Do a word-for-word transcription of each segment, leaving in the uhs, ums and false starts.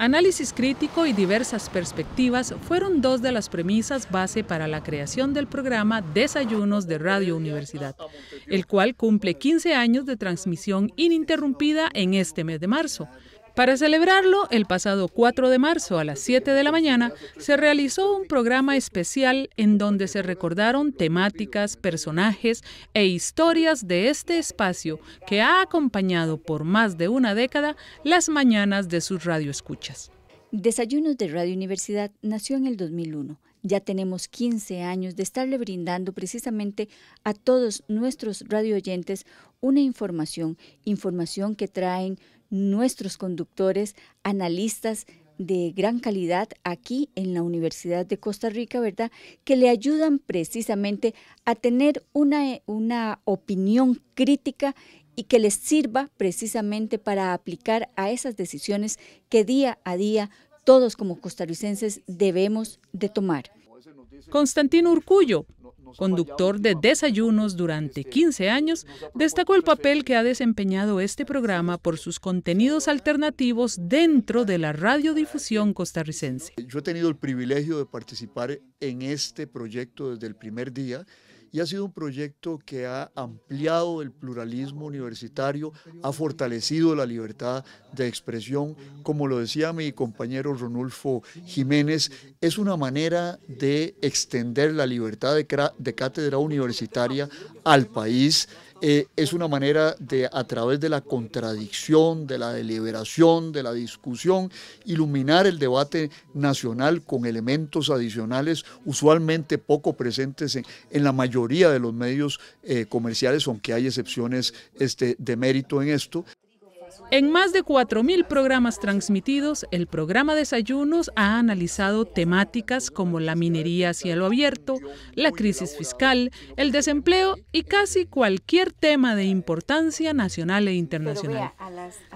Análisis crítico y diversas perspectivas fueron dos de las premisas base para la creación del programa Desayunos de Radio Universidad, el cual cumple quince años de transmisión ininterrumpida en este mes de marzo. Para celebrarlo, el pasado cuatro de marzo a las siete de la mañana se realizó un programa especial en donde se recordaron temáticas, personajes e historias de este espacio que ha acompañado por más de una década las mañanas de sus radioescuchas. Desayunos de Radio Universidad nació en el dos mil uno. Ya tenemos quince años de estarle brindando precisamente a todos nuestros radioyentes una información, información que traen nuestros conductores, analistas de gran calidad aquí en la Universidad de Costa Rica, ¿verdad?, que le ayudan precisamente a tener una, una opinión crítica y que les sirva precisamente para aplicar a esas decisiones que día a día todos como costarricenses debemos de tomar. Constantino Urcuyo, conductor de Desayunos durante quince años, destacó el papel que ha desempeñado este programa por sus contenidos alternativos dentro de la radiodifusión costarricense. Yo he tenido el privilegio de participar en este proyecto desde el primer día y ha sido un proyecto que ha ampliado el pluralismo universitario, ha fortalecido la libertad de expresión. Como lo decía mi compañero Ronulfo Jiménez, es una manera de extender la libertad de, de cátedra universitaria al país. Eh, es una manera de, a través de la contradicción, de la deliberación, de la discusión, iluminar el debate nacional con elementos adicionales usualmente poco presentes en, en la mayoría de los medios eh, comerciales, aunque hay excepciones este, de mérito en esto. En más de cuatro mil programas transmitidos, el programa Desayunos ha analizado temáticas como la minería a cielo abierto, la crisis fiscal, el desempleo y casi cualquier tema de importancia nacional e internacional.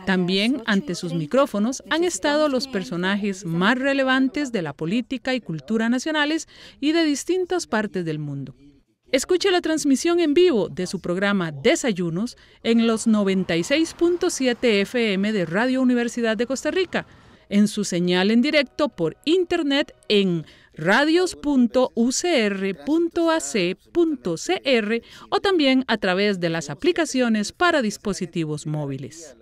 También ante sus micrófonos han estado los personajes más relevantes de la política y cultura nacionales y de distintas partes del mundo. Escuche la transmisión en vivo de su programa Desayunos en los noventa y seis punto siete F M de Radio Universidad de Costa Rica, en su señal en directo por internet en radios punto u c r punto a c punto c r o también a través de las aplicaciones para dispositivos móviles.